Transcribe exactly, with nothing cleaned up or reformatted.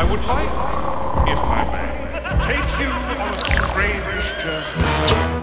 I would like, if I may, take you on a strange journey.